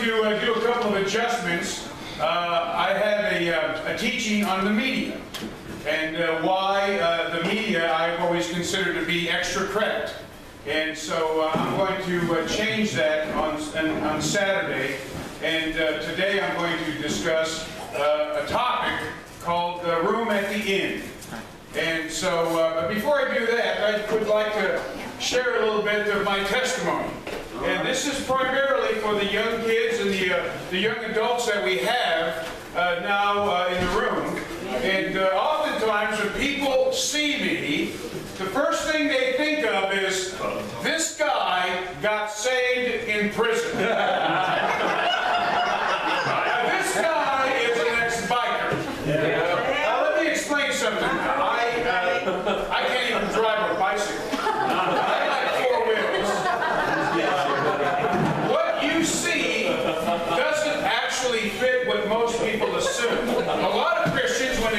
to do a couple of adjustments. I have a teaching on the media and why the media I've always considered to be extra credit. And so I'm going to change that on Saturday. And today I'm going to discuss a topic called The Room at the Inn. And so but before I do that, I would like to share a little bit of my testimony. And this is primarily for the young kids and the young adults that we have now in the room. And oftentimes when people see me, the first thing they think of is, this guy got saved in prison. This guy is an ex-biker. Now let me explain something. I can't even drive a bicycle.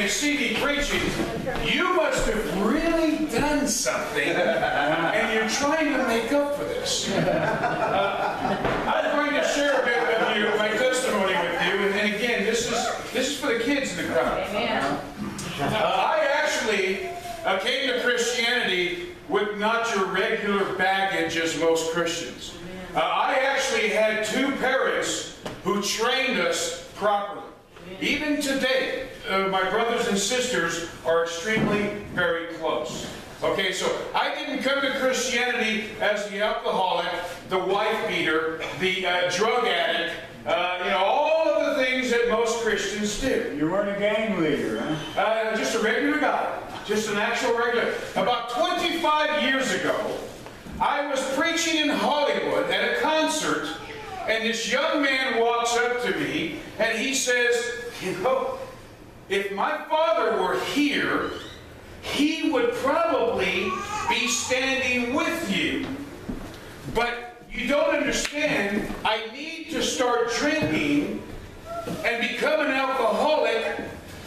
CD preaching, you must have really done something, and you're trying to make up for this. I'm going to share a bit of my testimony with you, and then again, this is for the kids in the crowd. I actually came to Christianity with not your regular baggage as most Christians. I actually had two parents who trained us properly. Even today, my brothers and sisters are extremely very close. Okay, so I didn't come to Christianity as the alcoholic, the wife beater, the drug addict, you know, all of the things that most Christians do. You weren't a gang leader, huh? Just a regular guy. Just an actual regular. About 25 years ago, I was preaching in Hollywood at a concert, and this young man walks up to me, and he says, you know, if my father were here, he would probably be standing with you. But you don't understand, I need to start drinking and become an alcoholic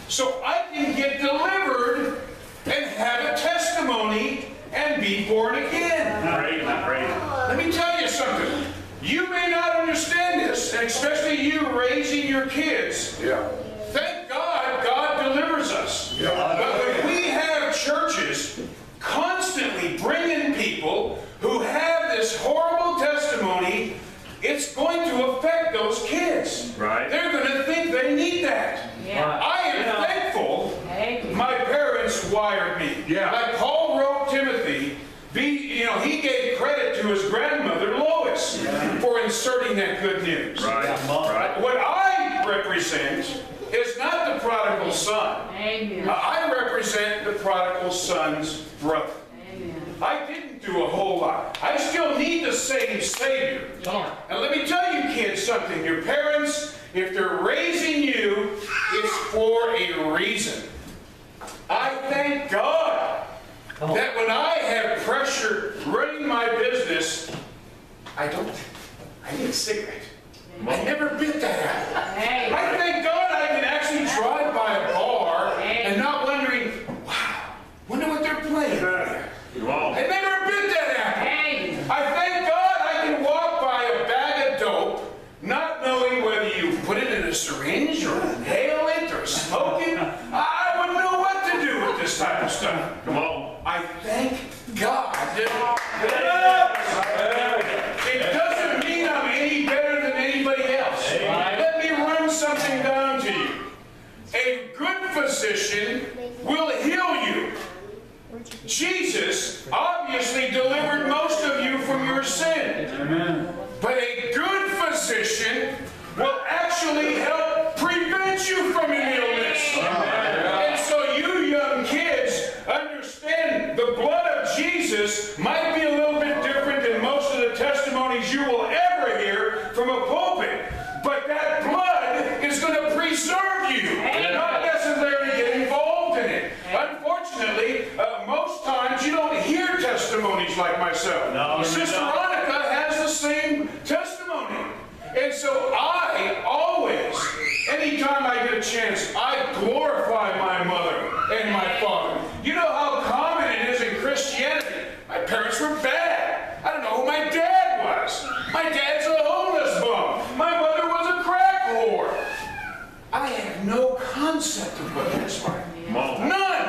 so I can get delivered and have a testimony and be born again. Great. Let me tell you something. You may not understand this, and especially you raising your kids. Yeah. Thank God, God delivers us. Yeah. But we have churches constantly bringing people who have this horrible testimony. It's going to affect those kids. Right. They're going to think they need that. Yeah. I am thankful my parents wired me. Yeah. Like Paul wrote Timothy, you know, he gave credit to his grandmother, Lois, for inserting that good news. Right. What I represent is not the prodigal son. Amen. I represent the prodigal son's brother. Amen. I didn't do a whole lot. I still need the same Savior. Yeah. And let me tell you kids something. Your parents, if they're raising you, it's for a reason. I thank God that when I have pressure running my business, I need a cigarette. I never bit that out. I thank God I can actually drive by a bar and not wondering, wow, wonder what they're playing. I never bit that out. I thank God I can walk by a bag of dope, not knowing whether you put it in a syringe or inhale it or smoke it. I wouldn't know what to do with this type of stuff. I thank God that it doesn't mean I'm any better than anybody else. Let me run something down to you. A good physician will heal you. Jesus obviously delivered most of you from your sin. But a good physician will actually help prevent you from an illness. And so you young kids, understand the blood of Jesus might be a little bit different than most of the testimonies you will ever hear from a pulpit, but that blood is going to preserve you, not necessarily get involved in it. Unfortunately, most times you don't hear testimonies like myself. Sister Monica has the same testimony, and so I always, anytime I get a chance, I glorify my mother and my father. You know how common it is in Christianity. My parents were bad. I don't know who my dad was. My dad's a homeless bum. My mother accept the parents like that. None!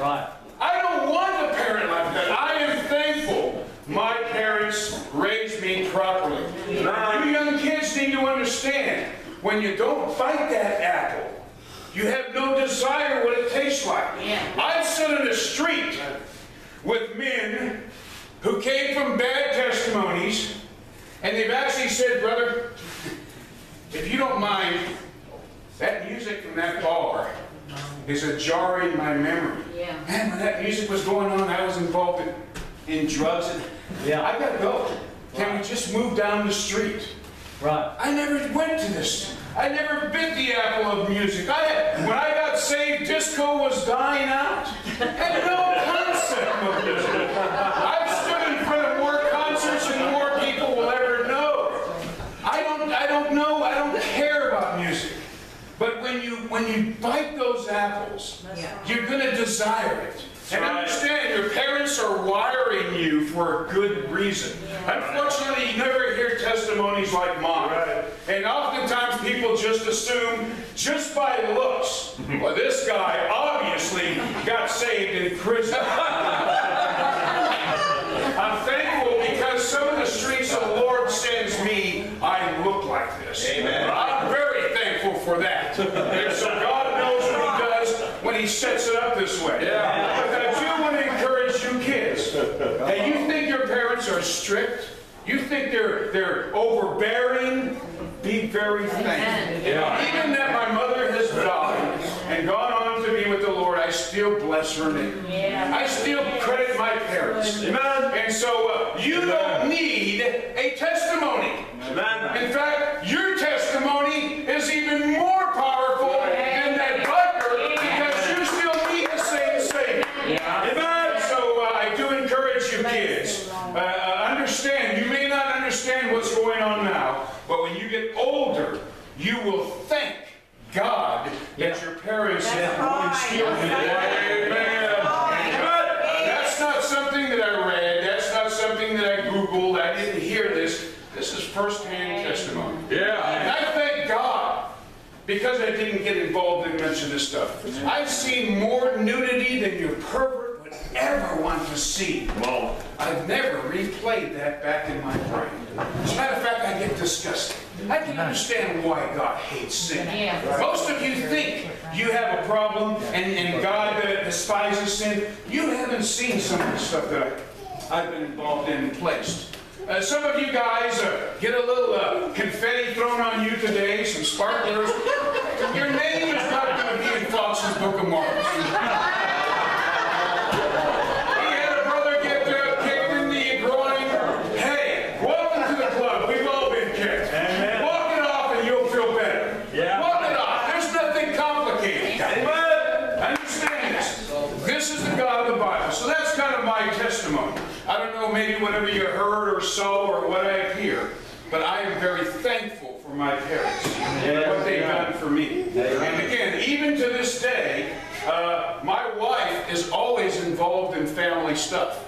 Right. I don't want a parent like that. I am thankful my parents raised me properly. Now, you young kids need to understand, when you don't bite that apple, you have no desire what it tastes like. Yeah. I've stood in the street with men who came from bad testimonies, and they've actually said, brother, if you don't mind, that music from that bar is a jar in my memory. Yeah. Man, when that music was going on, I was involved in drugs. And yeah. I gotta go. Can we just move down the street? Right. I never went to this. I never bit the apple of music. When I got saved, disco was dying out. I had no concept of music. I've stood in front of more concerts than more people will ever know. I don't care about music. But when you bite those apples, you're going to desire it. And understand, your parents are wiring you for a good reason. Unfortunately, you never hear testimonies like mine. And oftentimes people just assume, just by looks, well, this guy obviously got saved in prison. I'm thankful because some of the streets the Lord sends me, I look like this. Amen. I'm very thankful for that. And so God knows what He does when He sets it up this way. Yeah. But I do want to encourage you kids. Hey, you think your parents are strict? You think they're overbearing? Be very thankful. Yeah. Even that my mother has died and gone on to be with the Lord, I still bless her name. Yeah. I still credit my parents. Amen. And so you don't need a testimony. Amen. In fact, your testimony is even more powerful than that bugger because you still need the same Savior. Yeah. Amen. So I do encourage you kids. Understand, you may not understand what's going on now, but when you get older, you will thank God that your parents have instilled you. Amen. That's not something that I read. That's not something that I Googled. I didn't hear this. This is first-hand testimony. Yeah. And I thank God because I didn't get involved in much of this stuff. I've seen more nudity than your pervert ever want to see. Well, I've never replayed that back in my brain. As a matter of fact, I get disgusted. I can understand why God hates sin. Most of you think you have a problem and God despises sin. You haven't seen some of the stuff that I've been involved in and placed. Some of you guys get a little confetti thrown on you today, some sparklers. Your name is not going to be in Fox's Book of Marks. I don't know, maybe whatever you heard or saw or what I hear, but I am very thankful for my parents and what they've done for me. And again, even to this day, my wife is always involved in family stuff.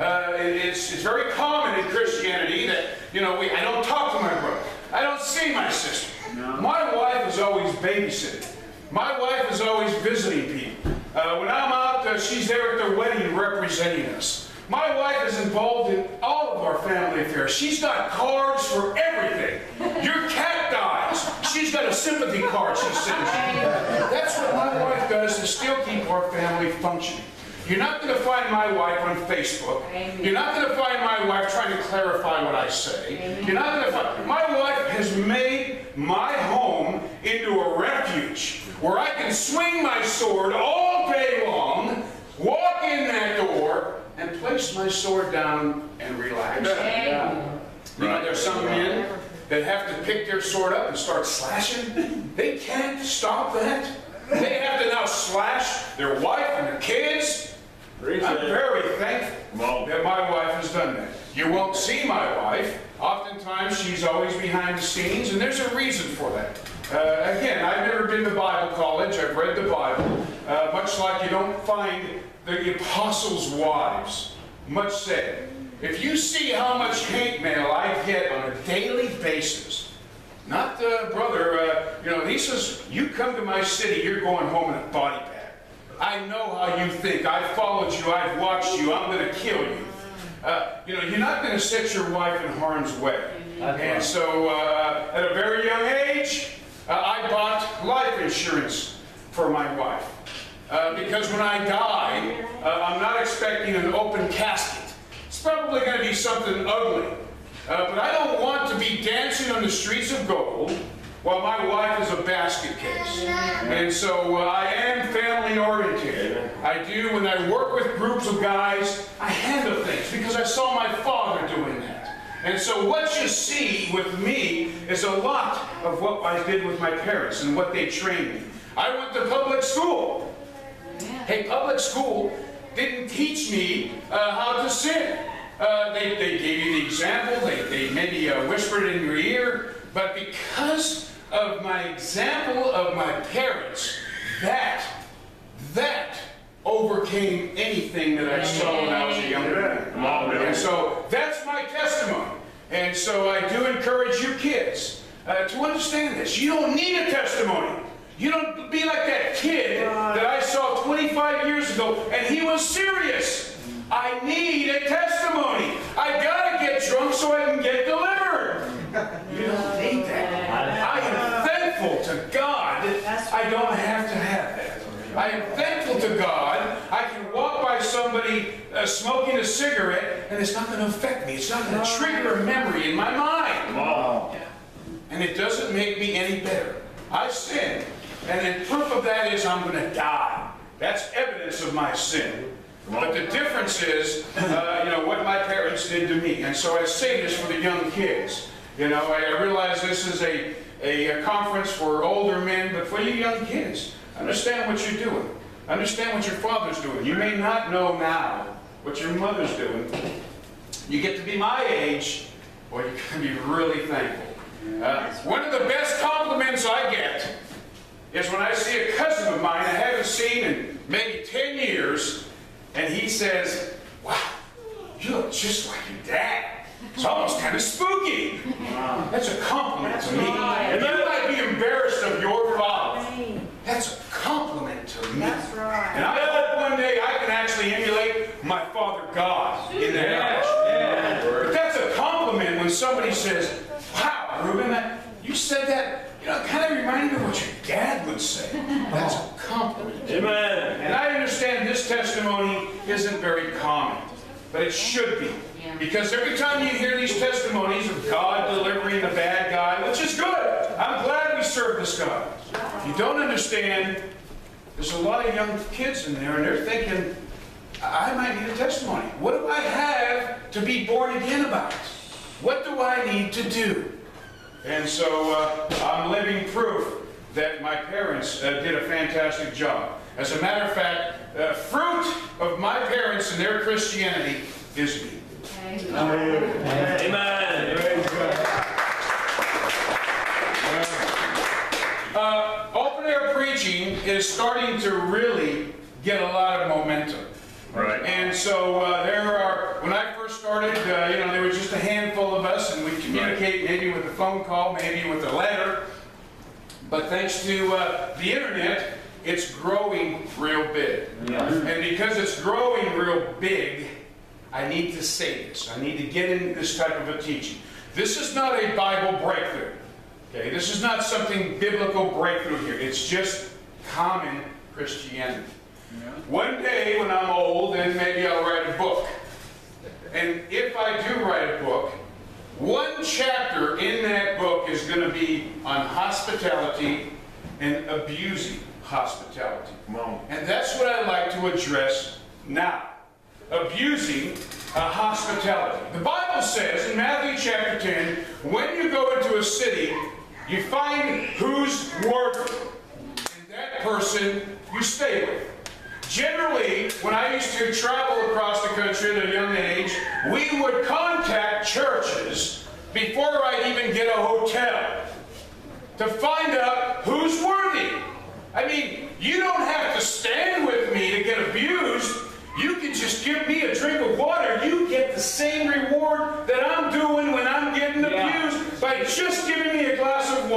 It's very common in Christianity that, you know, I don't talk to my brother. I don't see my sister. My wife is always babysitting. My wife is always visiting people. When I'm out, she's there at the wedding representing us. My wife is involved in all of our family affairs. She's got cards for everything. Your cat dies, she's got a sympathy card she sends you. That's what my wife does to still keep our family functioning. You're not going to find my wife on Facebook. You're not going to find my wife trying to clarify what I say. You're not going to find... My wife has made my home into a refuge where I can swing my sword all day long, walk in that door, and place my sword down and relax. You know, there's some men that have to pick their sword up and start slashing. They can't stop that. They have to now slash their wife and their kids. I'm very thankful that my wife has done that. You won't see my wife. Oftentimes, she's always behind the scenes, and there's a reason for that. Again, I've never been to Bible college. I've read the Bible. Much like you don't find the apostles' wives much said. If you see how much hate mail I get on a daily basis, Not, brother, he says, you come to my city, you're going home in a body bag. I know how you think. I've followed you. I've watched you. I'm going to kill you. You're not going to set your wife in harm's way. And so, at a very young age, I bought life insurance for my wife. Because when I die, I'm not expecting an open casket. It's probably going to be something ugly. But I don't want to be dancing on the streets of gold while my wife is a basket case. And so I am family oriented. I do, when I work with groups of guys, I handle things because I saw my father doing that. And so what you see with me is a lot of what I did with my parents and what they trained me. I went to public school. Hey, public school didn't teach me how to sin. They gave you the example. They maybe whispered in your ear. But because of my example of my parents, that overcame anything that I saw when I was a young man. And so that's my testimony. And so I do encourage you kids to understand this. You don't need a testimony. You don't be like that kid that I saw 25 years ago, and he was serious. I need a testimony. I gotta get drunk so I can get delivered. You don't need that. I am thankful to God. I don't have to have that. I am thankful to God. I can walk by somebody smoking a cigarette, and it's not going to affect me. It's not going to trigger a memory in my mind. Wow. And it doesn't make me any better. I sin. And then proof of that is I'm going to die. That's evidence of my sin. But the difference is, what my parents did to me. And so I say this for the young kids. I realize this is a conference for older men, but for you young kids, understand what you're doing. Understand what your father's doing. You may not know now what your mother's doing. You get to be my age, boy, you're going to be really thankful. One of the best compliments I get is when I see a cousin of mine I haven't seen in maybe 10 years, and he says, "Wow, you look just like your dad. It's almost kind of spooky." That's a compliment to me. And you might be embarrassed of your father. That's a compliment to me. That's right. And I hope one day I can actually emulate my father God in the house. But that's a compliment when somebody says, "Wow, Ruben, you said that. It kind of reminded me of what your dad would say." That's a compliment. Amen. And I understand this testimony isn't very common, but it should be. Because every time you hear these testimonies of God delivering the bad guy, which is good, I'm glad we serve this God. You don't understand, there's a lot of young kids in there, and they're thinking, I might need a testimony. What do I have to be born again about? What do I need to do? And so I'm living proof that my parents did a fantastic job. As a matter of fact, the fruit of my parents and their Christianity is me. Amen. Amen. Amen. Amen. Open air preaching is starting to really get a lot of momentum. Right. And so when I first started, there was just a handful of us, and we'd communicate maybe with a phone call, maybe with a letter. But thanks to the internet, it's growing real big. Yes. And because it's growing real big, I need to say this. I need to get into this type of a teaching. This is not a Bible breakthrough. Okay? This is not something biblical breakthrough here. It's just common Christianity. Yeah. One day when I'm old, and maybe I'll write a book. And if I do write a book, one chapter in that book is going to be on hospitality and abusing hospitality. Wow. And that's what I like to address now. Abusing hospitality. The Bible says in Matthew chapter 10, when you go into a city, you find who's worthy, and that person you stay with. Generally, when I used to travel across the country at a young age, we would contact churches before I'd even get a hotel to find out who's worthy. I mean, you don't have to stand with me to get abused. You can just give me a drink of water. You get the same reward that I'm doing when I'm getting abused by just giving me a glass of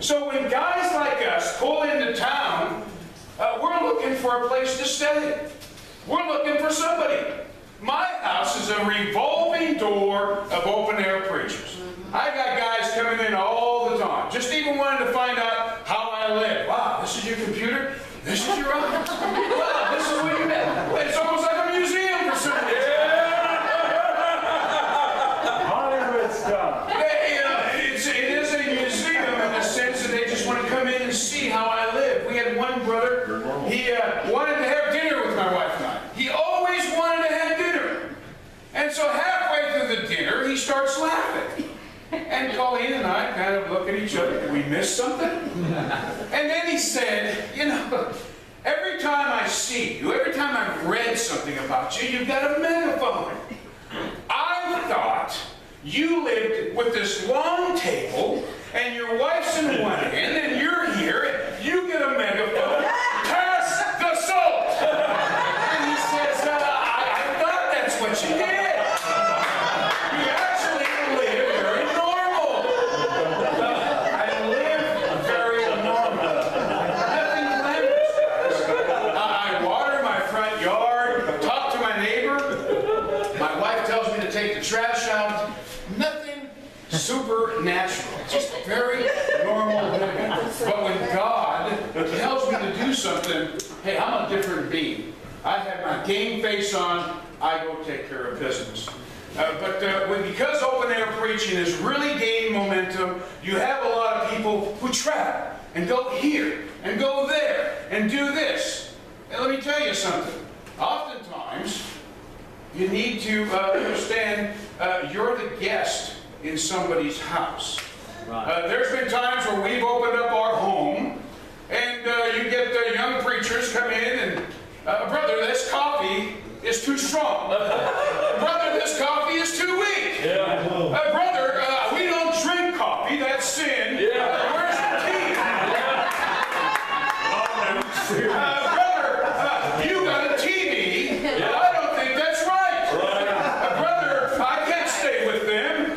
So when guys like us pull into town, we're looking for a place to stay. We're looking for somebody. My house is a revolving door of open-air preachers. I got guys coming in all the time, just even wanting to find out how I live. Wow, this is your computer? This is your office? Wow, this is what you have. It's almost like a museum for some reason. Yeah. Hollywood stuff. It is a museum in the sense that they just want to come in and see how I live. We had one brother, he wanted to have dinner with my wife and I. He always wanted to have dinner. And so halfway through the dinner, he starts laughing. And Colleen and I kind of look at each other. Did we miss something? And then he said, you know, every time I see you, every time I've read something about you, you've got a megaphone. I thought you lived with this long table, and your wife's in one end, and you're here, and you get a megaphone. Pass the salt! And he says, I thought that's what you did. Supernatural, just very normal living. But when God tells me to do something, hey, I'm a different being. I have my game face on. I go take care of business. Because open air preaching has really gained momentum, you have a lot of people who travel and go here and go there and do this. And let me tell you something. Oftentimes, you need to understand you're the guest in somebody's house. Right. There's been times where we've opened up our home, and you get the young preachers come in and, brother, this coffee is too strong. Brother, this coffee is too weak. Yeah. Brother, we don't drink coffee, that's sin. Yeah. Where's the tea? Yeah. Brother, you got a TV. Yeah. I don't think that's right. Right. Brother, I can't stay with them.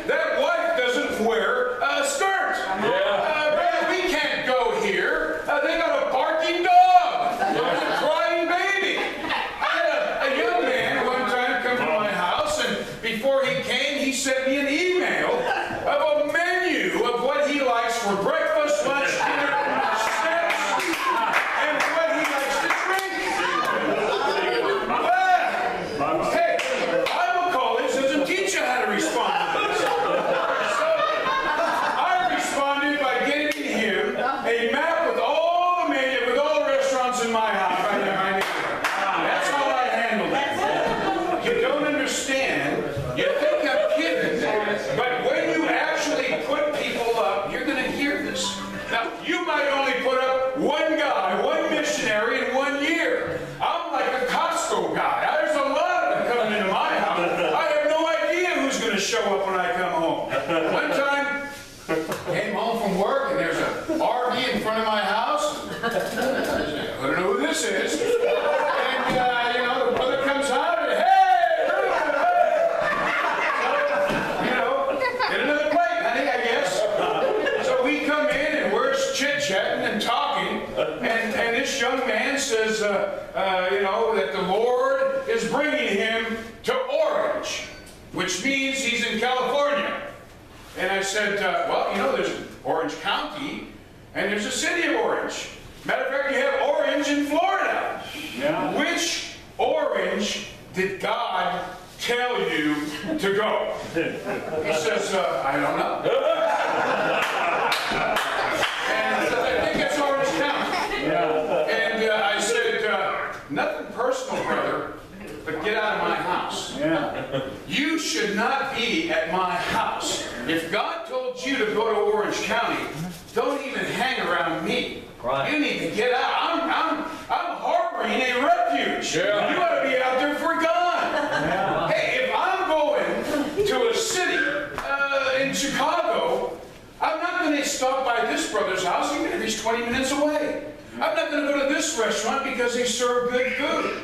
That the Lord is bringing him to Orange, which means he's in California. And I said, well, you know, there's Orange County, and there's a city of Orange. Matter of fact, you have Orange in Florida. Yeah. Which Orange did God tell you to go? He says, I don't know. And so I think it's Orange County. Yeah. And I said, nothing personal, brother, but get out of my house. Yeah. You should not be at my house. If God told you to go to Orange County, don't even hang around me. Right. You need to get out. I'm harboring a refuge. Yeah. You ought to be out there for God. Yeah. Hey, if I'm going to a city in Chicago, I'm not going to stop by this brother's house even if he's 20 minutes away. I'm not going to go to this restaurant because they serve good food.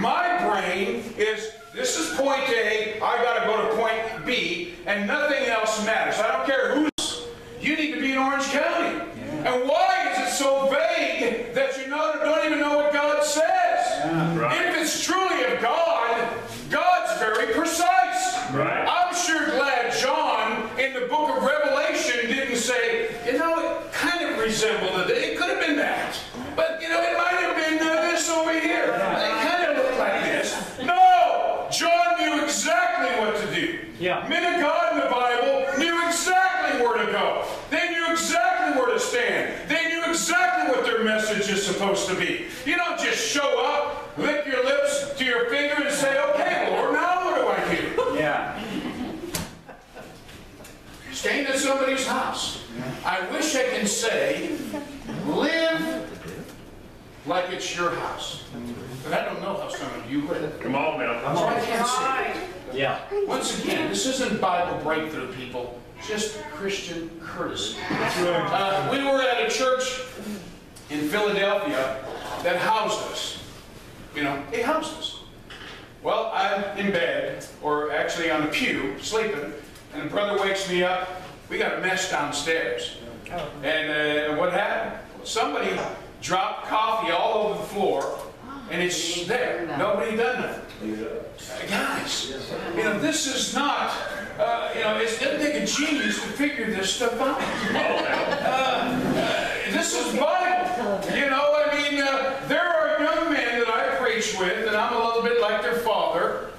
My brain is, this is point A, I got to go to point B, and nothing else matters. I don't care who's. You need to be in Orange County. And why is it so vague that you don't even know what God says? Yeah, right. If it's truly of God, God's very precise. Right. I'm sure glad John in the book of Revelation didn't say, it kind of resembled it. It could have been that. But, it might have been this over here. It kind of looked like this. No! John knew exactly what to do. Yeah. Men of God in the Bible knew exactly where to go. They knew exactly where to stand. They knew exactly what their message is supposed to be. You don't just show up, lick your lips to your finger and say, okay, Lord, now what do I do? Yeah. Staying at somebody's house. I wish I can say, live like it's your house. But I don't know how some of you live. Come on now. Come on. I can't say. Yeah. Once again, this isn't Bible breakthrough, people. Just Christian courtesy. We were at a church in Philadelphia that housed us. It housed us. Well, I'm in bed, or actually on a pew, sleeping, and a brother wakes me up. We got a mess downstairs. And what happened? Somebody dropped coffee all over the floor, and it's there. Nobody done nothing. Guys, this is not, it doesn't take a genius to figure this stuff out. This is Bible. There are young men that I preach with, and I'm a little bit like their father.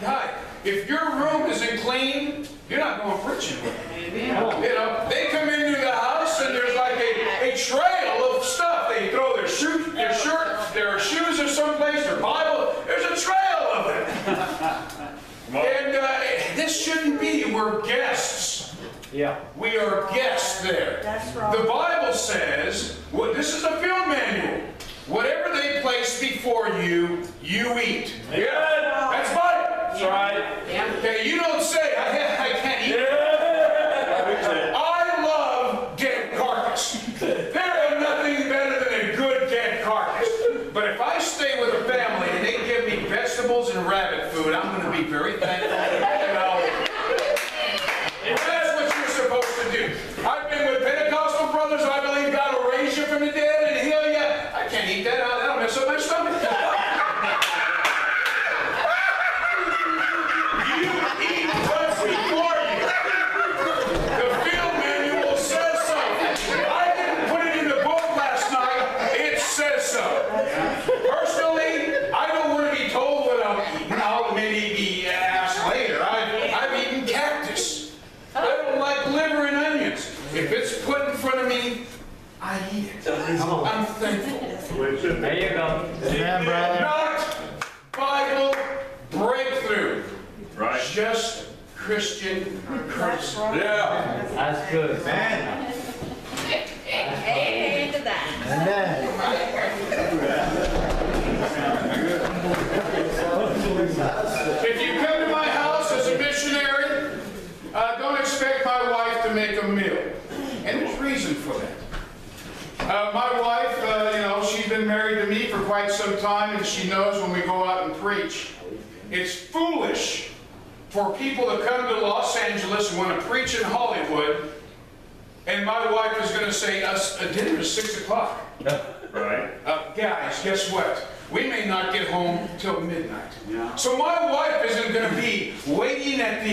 God, if your room isn't clean, you're not going preaching with them. They come into the house, and there's like a trail of stuff. They throw their shoes, their shirt, their shoes are someplace, their Bible. There's a trail of it. And this shouldn't be. We're guests. Yeah. We are guests there. That's right. The Bible says, well, this is a field manual. Whatever they place before you, you eat. Yeah. Yeah. That's Bible. That's right. Yeah. Okay, you don't say, I can't eat. Yeah. I love dead carcass. There is nothing better than a good dead carcass. But if I stay with a family and they give me vegetables and rabbit food, I'm going to be very thankful. And that's what you're supposed to do. I've been with Pentecostal brothers. I believe God will raise you from the dead and heal you. I can't eat that. That'll mess up my stomach. I'm thankful. There you go. Amen, brother. Not Bible breakthrough. Right. Just Christian courtesy. Yeah. That's good. Amen. Amen to that. Amen. If you come to my house as a missionary, don't expect my wife to make a meal. And there's reason for that. My wife, she's been married to me for quite some time, and she knows when we go out and preach, it's foolish for people to come to Los Angeles and want to preach in Hollywood, and my wife is going to say, a dinner is 6 o'clock. Right. Guys, guess what? We may not get home till midnight. Yeah. So my wife isn't going to be waiting at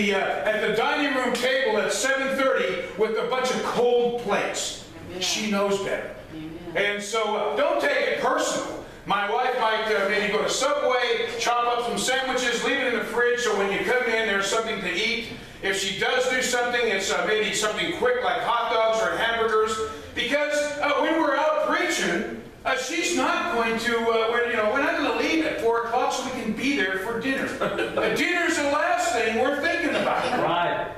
the dining room table at 7:30 with a bunch of cold plates. Yeah. She knows better. And so, don't take it personal. My wife might maybe go to Subway, chop up some sandwiches, leave it in the fridge so when you come in there's something to eat. If she does do something, it's maybe something quick like hot dogs or hamburgers. Because we were out preaching, she's not going to, we're not going to leave at 4 o'clock so we can be there for dinner. Dinner's the last thing we're thinking about. Right.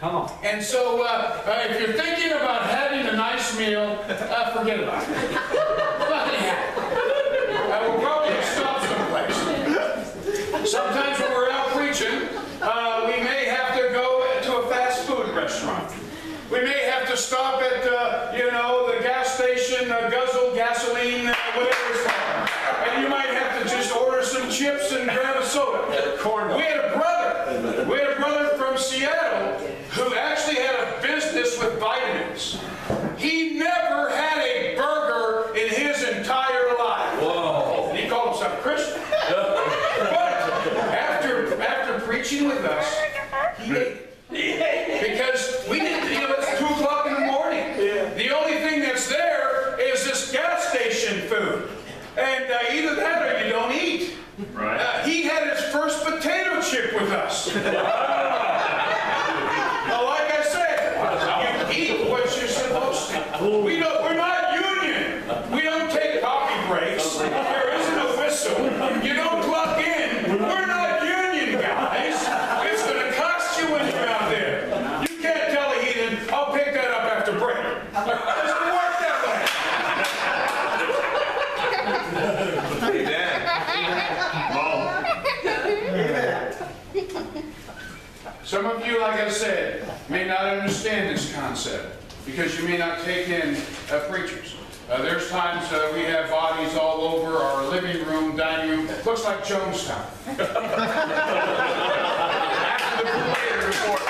Come on. And so, if you're thinking about having a nice meal, forget about it. I will probably stop someplace. Sometimes when we're out preaching, we may have to go to a fast food restaurant. We may have to stop at, the gas station, guzzle, gasoline, whatever it's called. And you might have to just order some chips and grab a soda. Corn. We had a brother from Seattle who actually had a business with vitamins. He never We're not union. We don't take coffee breaks. There isn't a whistle. You don't clock in. We're not union, guys. It's going to cost you when you're out there. You can't tell a heathen, I'll pick that up after break. It doesn't work that way. Hey, Dad. Mom. Some of you, like I said, may not understand this concept, because you may not take in preachers. There's times we have bodies all over our living room, dining room. Looks like Jonestown. After the parade report.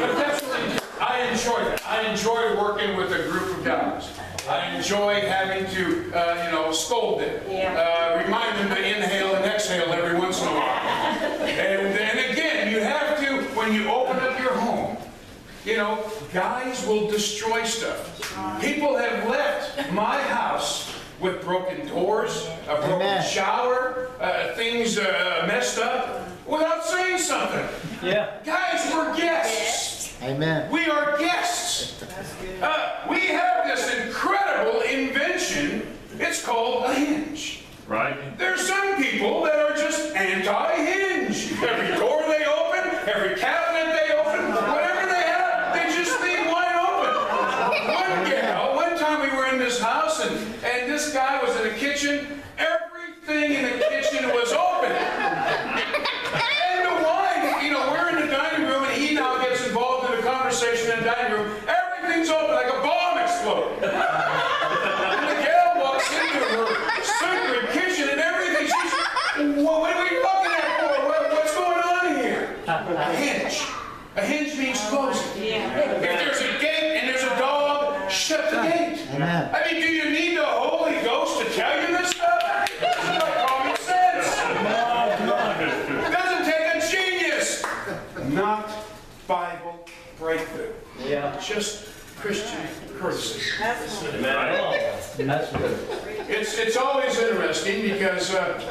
But that's what we do. I enjoy that. I enjoy working with a group of guys. I enjoy having to, scold them, remind them to inhale and exhale every once in a while. And again, you have to, when you open up your home, guys will destroy stuff. People have left my house with broken doors, a broken shower, things messed up, without saying something. Yeah. Guys, we're guests. Amen. We are guests. That's good. We have this incredible invention. It's called a hinge. Right. There's some people that are just anti-hinge. Every door they open, every cabinet they open, whatever they have, they just leave wide open. One time we were in this house and this guy was in the kitchen. Everything in the kitchen was open. And the wine, we're in the dining room and he now gets involved in the conversation in the dining room. Everything's open like a bomb exploded. What are we looking at for? What's going on here? A hinge. A hinge means closing. If there's a gate and there's a dog, shut the gate. Amen. I mean, do you need the Holy Ghost to tell you this stuff? It's not common sense. It doesn't take a genius. Not Bible breakthrough. Yeah. Just Christian courtesy. That's good. It's always interesting because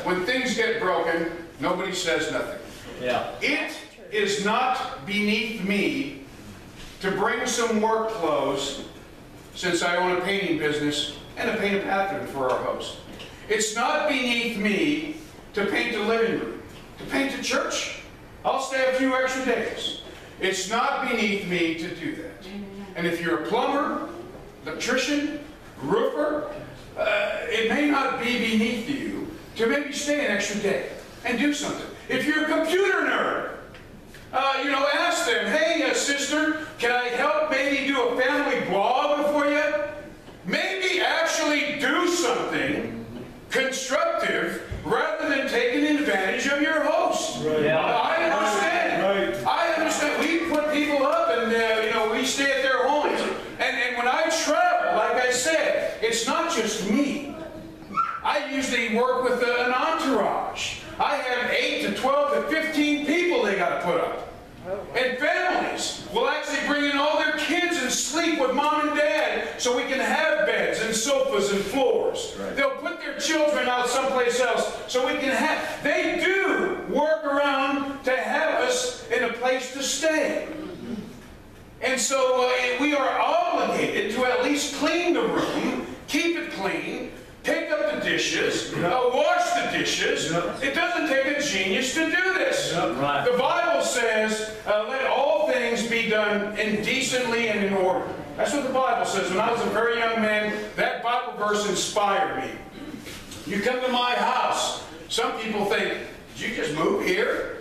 when things get broken, nobody says nothing. Yeah. It is not beneath me to bring some work clothes, since I own a painting business, and to paint a bathroom for our host. It's not beneath me to paint the living room, to paint the church. I'll stay a few extra days. It's not beneath me to do that. And if you're a plumber, electrician, roofer, it may not be beneath you to maybe stay an extra day and do something. If you're a computer nerd, ask them, hey, sister, can I help maybe do a family blog for you? Maybe actually do something constructive rather than taking advantage of your host. Right. Yeah. I understand. Right. I understand. We put people up and, we stay at their homes. And when I travel, like I said, it's not just me. I usually work with an entourage. I have 8 to 12 to 15 people they got to put up. And families will actually bring in all their kids and sleep with mom and dad so we can have beds and sofas and floors. Right. They'll put their children out someplace else so we can have... They do work around to have us in a place to stay. And so we are obligated to at least clean the room, keep it clean, pick up the dishes, wash the dishes. Yep. It doesn't take a genius to do this. Yep. Right. The Bible says, let all things be done indecently and in order. That's what the Bible says. When I was a very young man, that Bible verse inspired me. You come to my house. Some people think, did you just move here?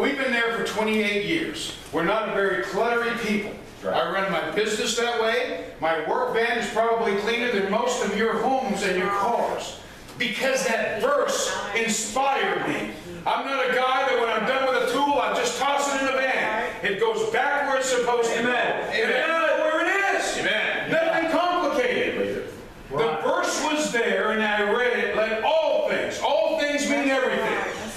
We've been there for 28 years. We're not a very cluttery people. Right. I run my business that way. My work van is probably cleaner than most of your homes and your cars. Because that verse inspired me. I'm not a guy that when I'm done with a tool, I just toss it in the van. It goes back where it's supposed to go. Amen. Where it is. Amen. Nothing complicated. Right. The verse was there and I read it. Let all things mean everything.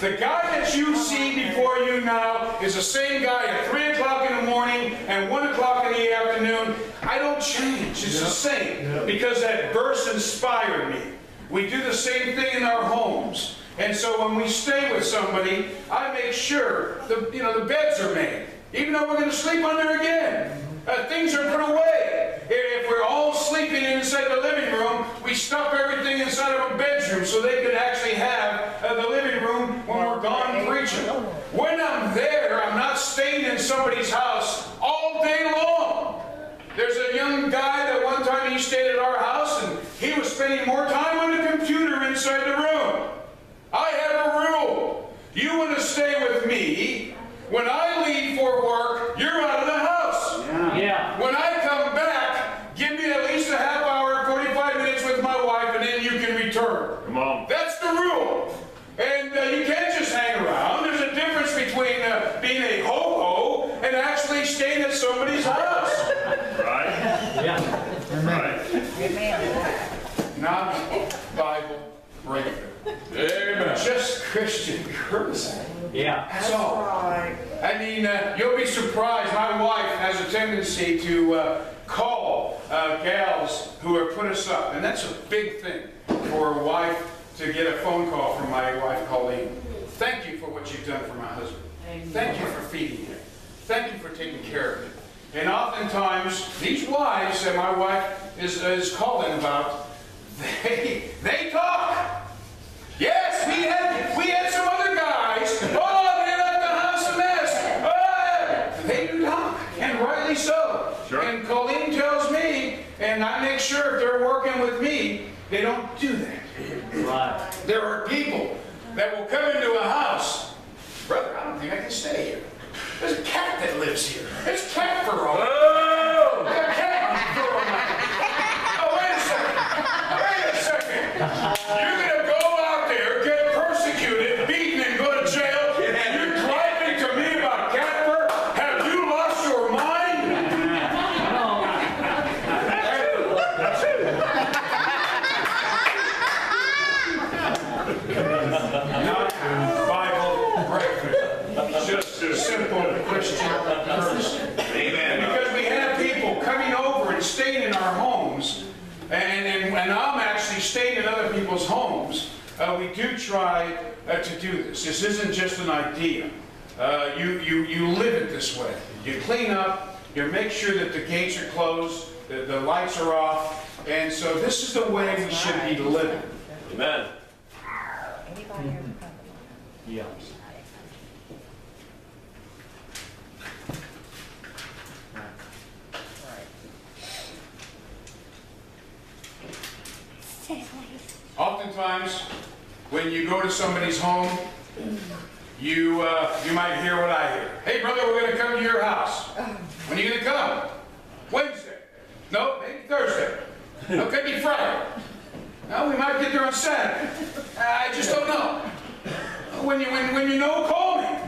The guy that you see before you now is the same guy at 3 o'clock in the morning and 1 o'clock in the afternoon. I don't change. It's the same because that verse inspired me. We do the same thing in our homes. And so when we stay with somebody, I make sure the beds are made, even though we're going to sleep on there again. things are put away. If we're all sleeping inside the living room, we stuff everything inside of a bedroom so they could actually have the living room when we're gone preaching. When I'm there, I'm not staying in somebody's house all day long. There's a young guy that one time he stayed at our house and he was spending more time on the computer inside the room. I have a rule. You want to stay with me. When I leave for work, you're out of the house. Yeah. Yeah. When I come back, give me at least a half hour, 45 minutes with my wife, and then you can return. Come on. That's the rule. And you can't just hang around. There's a difference between being a ho-ho and actually staying at somebody's house. Right? Yeah. Right. Amen. Not Bible breaker. Amen. Just Christian courtesy. Yeah. That's all. Right. I mean, you'll be surprised. My wife has a tendency to call gals who have put us up. And that's a big thing for a wife to get a phone call from my wife, Colleen. Thank you for what you've done for my husband. Amen. Thank you for feeding him. Thank you for taking care of him. And oftentimes, these wives that my wife is calling about, they talk. Yes, we had some other guys. Oh, they left the house a mess. Oh, they do not, and rightly so. Sure. And Colleen tells me, and I make sure if they're working with me, they don't do that. Right. There are people that will come into a house. Brother, I don't think I can stay here. There's a cat that lives here. It's cat for all. Oh! There's a cat for all. Oh, wait a second. You're going to And I'm actually staying in other people's homes. We do try to do this. This isn't just an idea. You live it this way. You clean up. You make sure that the gates are closed, the lights are off, and so this is the way we should be living. Amen. Anybody here? Yeah. Oftentimes, when you go to somebody's home, you might hear what I hear. Hey, brother, we're going to come to your house. When are you going to come? Wednesday. No, maybe Thursday. No, could be Friday. No, we might get there on Saturday. I just don't know. When you know, call me.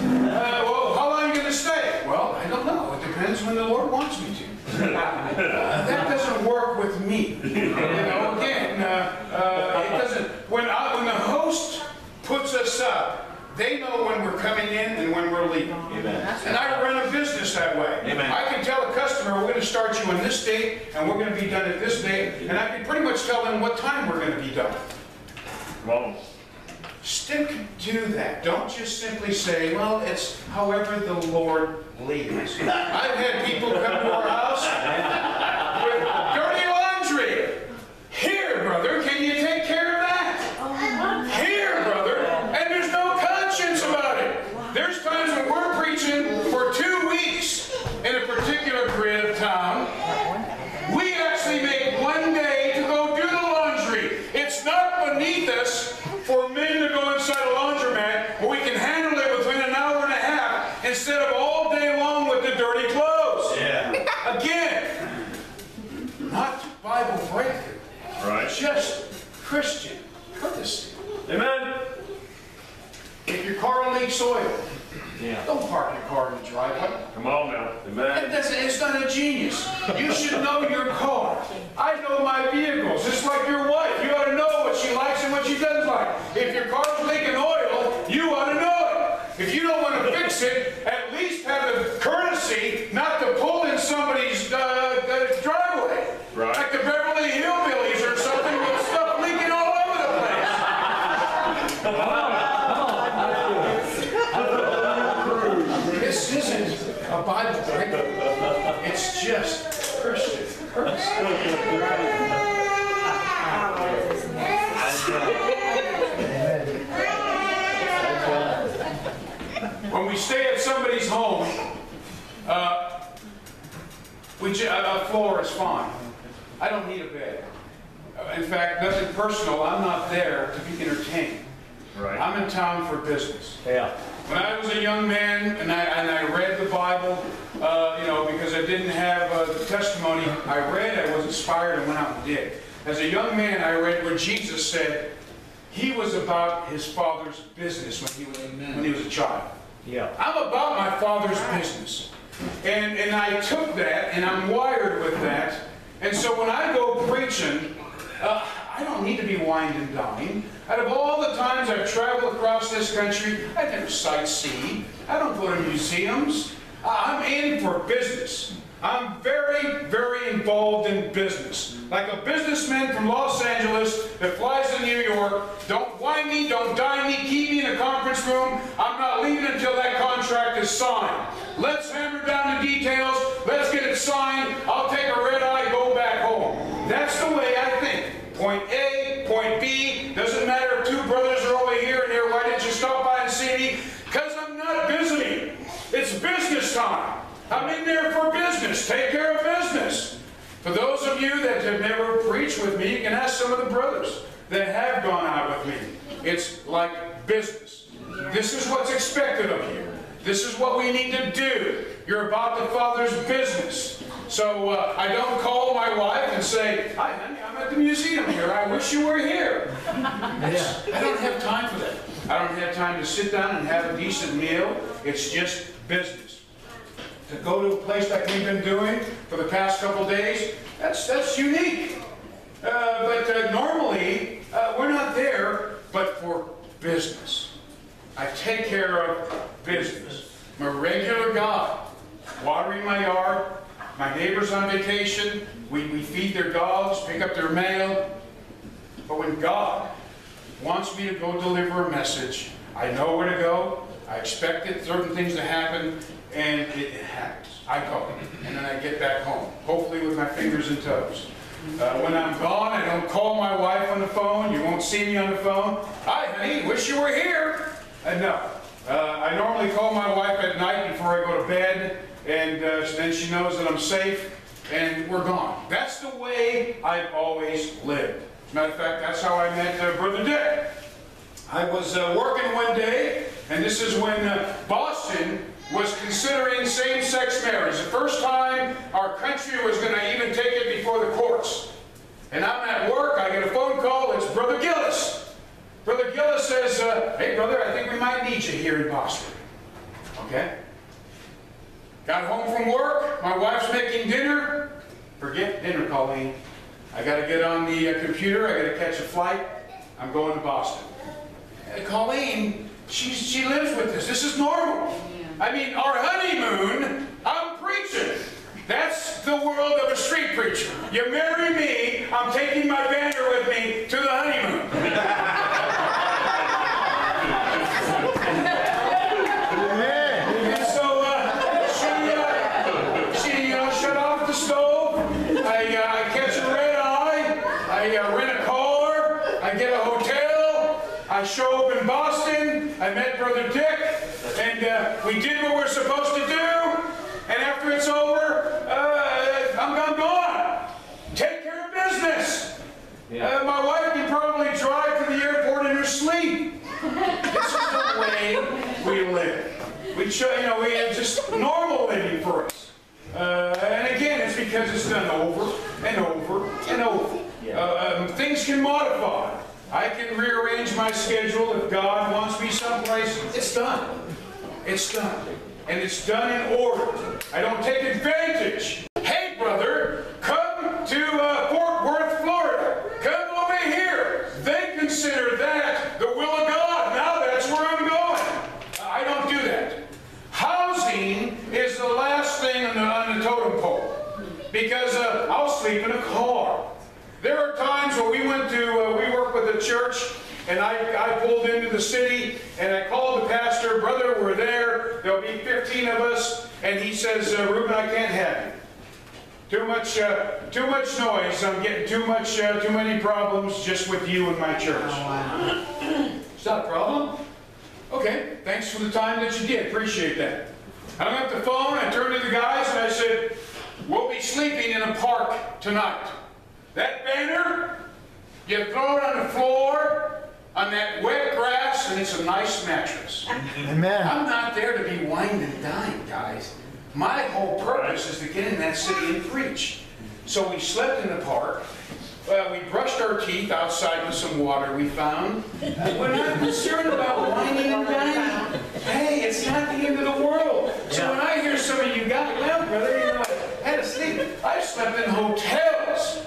Well, how long are you going to stay? Well, I don't know. It depends when the Lord wants me to. That doesn't work with me. You know, again, it doesn't. When the host puts us up, they know when we're coming in and when we're leaving. Amen. And I run a business that way. Amen. I can tell a customer, we're going to start you on this date, and we're going to be done at this date, and I can pretty much tell them what time we're going to be done. Well, stick to that. Don't just simply say, well, it's however the Lord leads. I've had people come to our house with dirty laundry. Here, brother, can you take care of that? Here, brother. And there's no conscience about it. There's times when we're preaching for 2 weeks in a particular grid of town. We actually make one day to go do the laundry. It's not beneath us for men to go inside a laundromat where we can handle it within an hour and a half instead of all dirty clothes. Yeah. Again, not Bible breaking. Right. Just Christian courtesy. Amen. If your car leaks oil, yeah, don't park your car in the driveway. Come on now. Amen. It's not a genius. You should know your car. I know my vehicles. It's like your wife. You ought to know what she likes and what she doesn't like. If your car's leaking oil, you ought to know it. If you don't want to fix it, at least have the courtesy not to pull in somebody's driveway. Right. Like the Beverly Hillbillies or something with stuff leaking all over the place. This isn't a Bible breaker. It's just Christian. When we stay at somebody's home, a floor is fine. I don't need a bed. In fact, nothing personal. I'm not there to be entertained. Right. I'm in town for business. Yeah. When I was a young man and I read the Bible, because I didn't have the testimony, I was inspired and went out and did. As a young man, I read where Jesus said he was about his Father's business when he was a child. Yeah. I'm about my Father's business. And I took that, and I'm wired with that. And so when I go preaching, I don't need to be wined and dined. Out of all the times I've traveled across this country, I never sightsee. I don't go to museums. I'm in for business. I'm very, very involved in business. Like a businessman from Los Angeles that flies to New York, don't wine me, don't dine me, keep me in a conference room. I'm not leaving until that contract is signed. Let's hammer down the details. Let's get it signed. I'll take a red eye, go back home. That's the way I think. Point A, point B. Doesn't matter if two brothers are over here and here. Why didn't you stop by and see me? Because I'm not busy. It's business time. I'm in there for business. Take care of business. For those of you that have never preached with me, you can ask some of the brothers that have gone out with me. It's like business. This is what's expected of you. This is what we need to do. You're about the Father's business. So I don't call my wife and say, "Hi, honey, I'm at the museum here. I wish you were here." Yeah. I don't have time for that. I don't have time to sit down and have a decent meal. It's just business. To go to a place like we've been doing for the past couple days, that's unique. But normally, we're not there but for business. I take care of business. I'm a regular guy. Watering my yard, my neighbor's on vacation, we feed their dogs, pick up their mail. But when God wants me to go deliver a message, I know where to go, I expect it, certain things to happen, and it happens. I go, and then I get back home, hopefully with my fingers and toes. When I'm gone, I don't call my wife on the phone, you won't see me on the phone. "Hi, honey, wish you were here." No. I normally call my wife at night before I go to bed, and then she knows that I'm safe, and we're gone. That's the way I've always lived. As a matter of fact, that's how I met Brother Dick. I was working one day, and this is when Boston was considering same-sex marriage. The first time our country was going to even take it before the courts. And I'm at work, I get a phone call, it's Brother Gillis. Brother Gillis says, "Hey, brother, I think we might need you here in Boston." Okay. Got home from work. My wife's making dinner. Forget dinner, Colleen. I got to get on the computer. I got to catch a flight. I'm going to Boston. And Colleen, she lives with this. This is normal. Yeah. I mean, our honeymoon, I'm preaching. That's the world of a street preacher. You marry me, I'm taking my banner with me to the honeymoon. Show up in Boston, I met Brother Dick, and we did what we're supposed to do, and after it's over, I'm gone. Take care of business. Yeah. My wife can probably drive to the airport in her sleep. This is the way we live. We have just normal living for us. And again, it's because it's done over and over and over. Yeah. Things can modify. I can rearrange my schedule if God wants me someplace. It's done. It's done. And it's done in order. I don't take advantage. "Hey, brother, come to Fort Worth, Florida. Come over here." They consider that the will of God. Now that's where I'm going. I don't do that. Housing is the last thing on the totem pole. Because I'll sleep in a car. There are times when we work with a church, and I pulled into the city, and I called the pastor, "Brother, we're there, there'll be 15 of us," and he says, "Ruben, I can't have you." Too much noise. I'm getting too many problems just with you and my church. It's not a problem. Okay, thanks for the time that you did. Appreciate that. I hung up the phone, I turned to the guys, and I said, we'll be sleeping in a park tonight. That banner, you throw it on the floor, on that wet grass, and it's a nice mattress. Amen. I'm not there to be wined and dined, guys. My whole purpose is to get in that city and preach. So we slept in the park. We brushed our teeth outside with some water we found. We're not concerned about whining and dining. Hey, it's not the end of the world. So when I hear some of you got loud, brother, you're like, I had to sleep. I've slept in hotels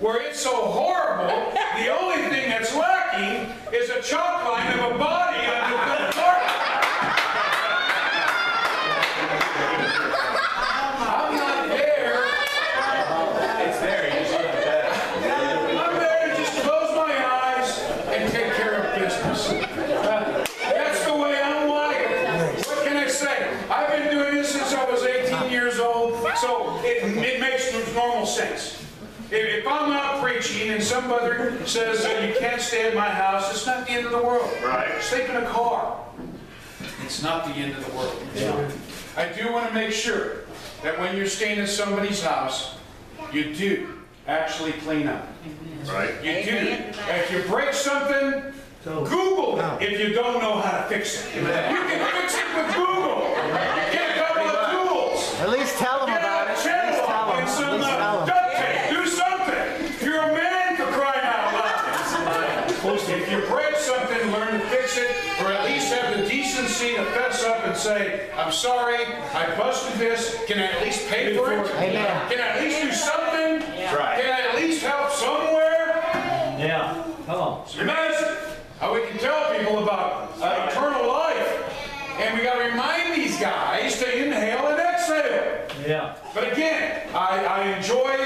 where it's so horrible, the only thing that's lacking is a chalk line of a body on the floor. I'm not there. It's there. I'm there to just close my eyes and take care of business. That's the way I'm wired. What can I say? I've been doing this since I was 18 years old, so it makes normal sense. If I'm out preaching and somebody says, you can't stay at my house, it's not the end of the world. Right. Sleep in a car. It's not the end of the world. Yeah. I do want to make sure that when you're staying in somebody's house, you do actually clean up. Right. You do. If you break something, Google it if you don't know how to fix it. Yeah. You can fix it with Google. Get a couple of tools. At least tell them about it. At least tell them. If you break something, learn to fix it, or at least have the decency to fess up and say, I'm sorry, I busted this, can I at least pay for it? Amen. Can I at least do something? Yeah. Right. Can I at least help somewhere? Yeah, come on. It's amazing how we can tell people about eternal life, and we got to remind these guys to inhale and exhale. Yeah. But again, I enjoy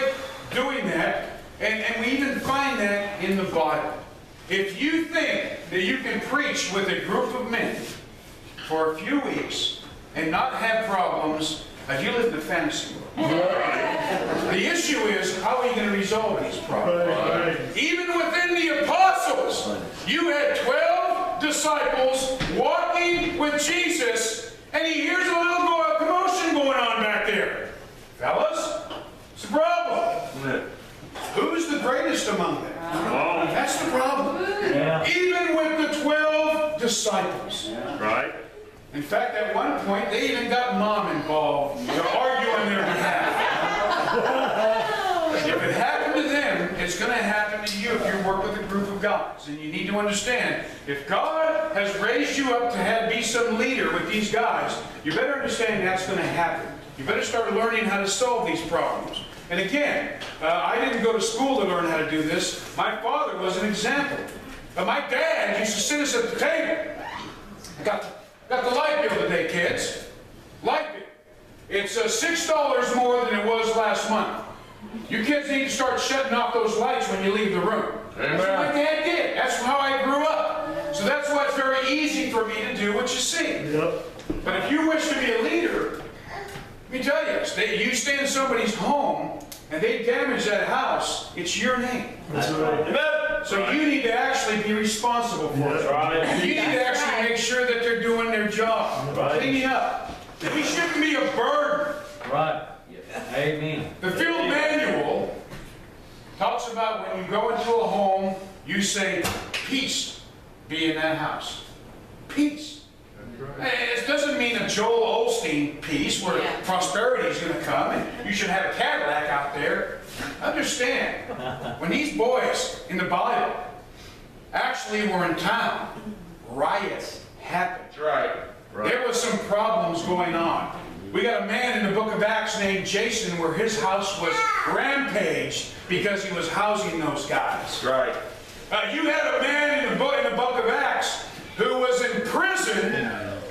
doing that, and we even find that in the Bible. If you think that you can preach with a group of men for a few weeks and not have problems, you live in the fantasy world. Right. The issue is, how are you going to resolve these problems? Right. Even within the apostles, you had 12 disciples walking with Jesus, and he hears a little commotion going on back there. Fellas, it's a problem. Yeah. Who's the greatest among them? Oh. That's the problem. Yeah. Even with the 12 disciples. Yeah. Right. In fact, at one point, they even got mom involved to argue on their behalf. If it happened to them, it's going to happen to you if you work with a group of guys. And you need to understand, if God has raised you up to be some leader with these guys, you better understand that's going to happen. You better start learning how to solve these problems. And again, I didn't go to school to learn how to do this. My father was an example. But my dad used to sit us at the table. Got the light bill today, kids. Light bill. It's $6 more than it was last month. You kids need to start shutting off those lights when you leave the room. Amen. That's what my dad did. That's how I grew up. So that's why it's very easy for me to do what you see. Yep. But if you wish to be a leader, let me tell you, you stay in somebody's home and they damage that house, it's your name. That's right. So you need to actually be responsible for it. Right. You need to actually make sure that they're doing their job. Right. Cleaning up. We shouldn't be a burden. Right. Yeah. Amen. The field manual talks about when you go into a home, you say, peace be in that house. Peace. It doesn't mean a Joel Osteen piece where prosperity is going to come and you should have a Cadillac out there. Understand, when these boys in the Bible actually were in town, riots happened. Right. Right. There was some problems going on. We got a man in the book of Acts named Jason where his house was rampaged because he was housing those guys. Right. You had a man in the book of Acts who was in prison,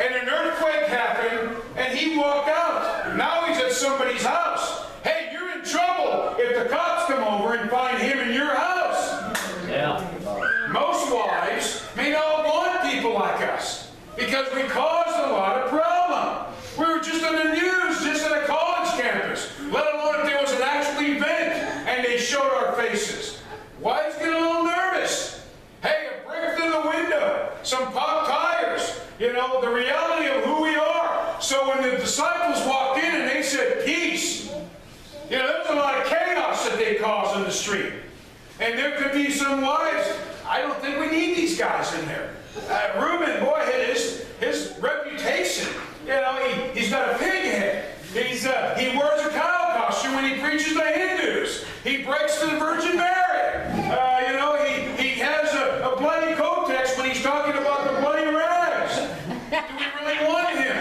and an earthquake happened, and he walked out. Now he's at somebody's house. Hey, you're in trouble if the cops come over and find him in your house. Yeah. Most wives may not want people like us because we caused a lot of problem. We were just on the news, just at a college campus, let alone if there was an actual They showed our faces. Wives get a little nervous. Hey, a brick through the window, some pop tires, you know, the reality of who we are. So when the disciples walked in and they said, peace, you know, there was a lot of chaos that they caused on the street. And there could be some wives, I don't think we need these guys in there. Ruben, boy, his reputation, you know, he's got a pig head. He wears a cow costume when he preaches to Hindus. He breaks to the Virgin Mary. You know, he has a bloody coat-text when he's talking about the bloody rags. Do we really want him?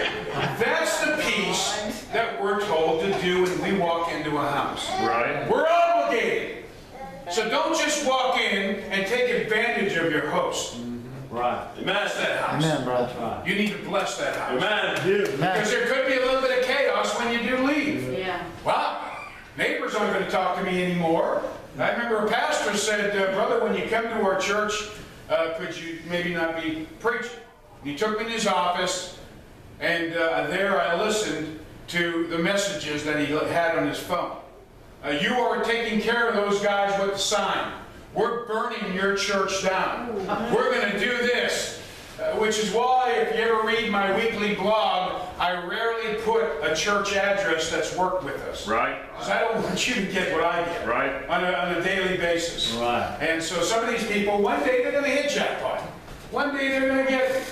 That's the peace that we're told to do when we walk into a house. Right. We're obligated. So don't just walk in and take advantage of your host. Right. Amen. Bless that house. Amen, brother. You need to bless that house. Amen. You do. Because there could be a little bit of chaos when you do leave. Yeah. Wow. Neighbors aren't going to talk to me anymore. I remember a pastor said, brother, when you come to our church, could you maybe not be preaching? And he took me in his office, and there I listened to the messages that he had on his phone. You are taking care of those guys with the sign. We're burning your church down. We're going to do this, which is why if you ever read my weekly blog, I rarely put a church address that's worked with us. Right. Because I don't want you to get what I get. Right. On a daily basis. Right. And so some of these people, one day they're going to hit jackpot. One day they're going to get it.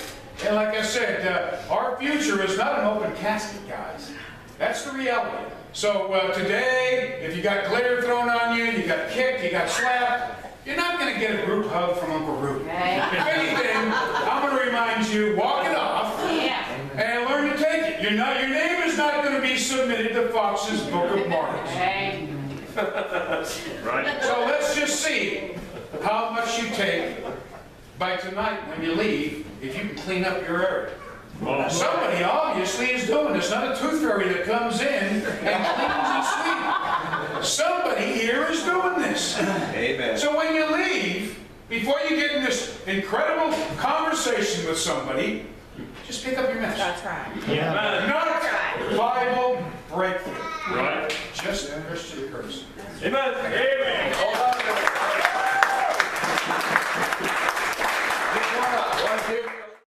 And like I said, our future is not an open casket, guys. That's the reality. So today, if you got glitter thrown on you, you got kicked, you got slapped, you're not going to get a group hug from Uncle Ruben. Right. If anything, I'm going to remind you, walk it off, and learn to take it. Your name is not going to be submitted to Fox's Book of Martyrs. Right. Right. So let's just see how much you take by tonight when you leave, if you can clean up your area. Well, somebody obviously is doing this. Not a tooth fairy that comes in and cleans and sweeps. Somebody here is doing this. Amen. So when you leave, before you get in this incredible conversation with somebody, just pick up your mess. That's right. Yeah. Not Bible breakthrough. Right. Just a Christian person. Amen. Amen.